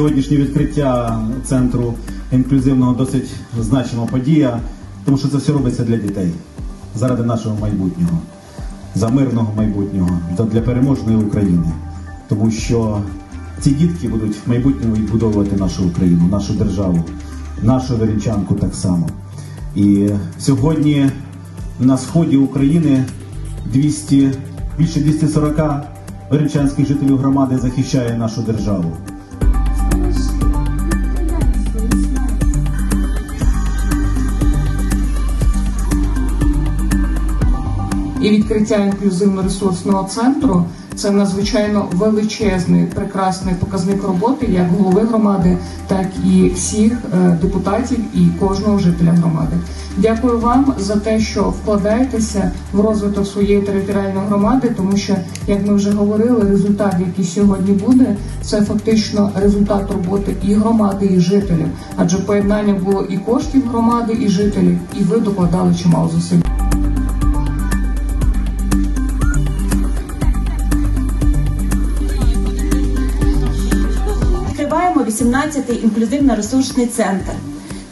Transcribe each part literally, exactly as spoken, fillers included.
сьогоднішнє відкриття центру інклюзивного досить значима подія, тому що це все робиться для дітей, заради нашого майбутнього, за мирного майбутнього, для переможної України. Тому що ці дітки будуть в майбутньому відбудовувати нашу Україну, нашу державу, нашу Веренчанку так само. І сьогодні на сході України більше двохсот сорока веренчанських жителів громади захищає нашу державу. І відкриття інклюзивно-ресурсного центру – це надзвичайно величезний, прекрасний показник роботи як голови громади, так і всіх депутатів і кожного жителя громади. Дякую вам за те, що вкладаєтеся в розвиток своєї територіальної громади, тому що, як ми вже говорили, результат, який сьогодні буде, це фактично результат роботи і громади, і жителів. Адже поєднання було і коштів громади, і жителів, і ви докладали чимало зусиль. вісімнадцятий інклюзивно-ресурсний центр.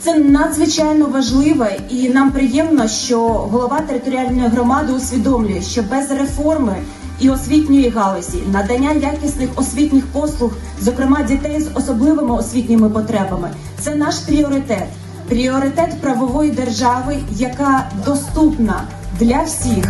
Це надзвичайно важливо, і нам приємно, що голова територіальної громади усвідомлює, що без реформи і освітньої галузі, надання якісних освітніх послуг, зокрема дітей з особливими освітніми потребами, це наш пріоритет. Пріоритет правової держави, яка доступна для всіх.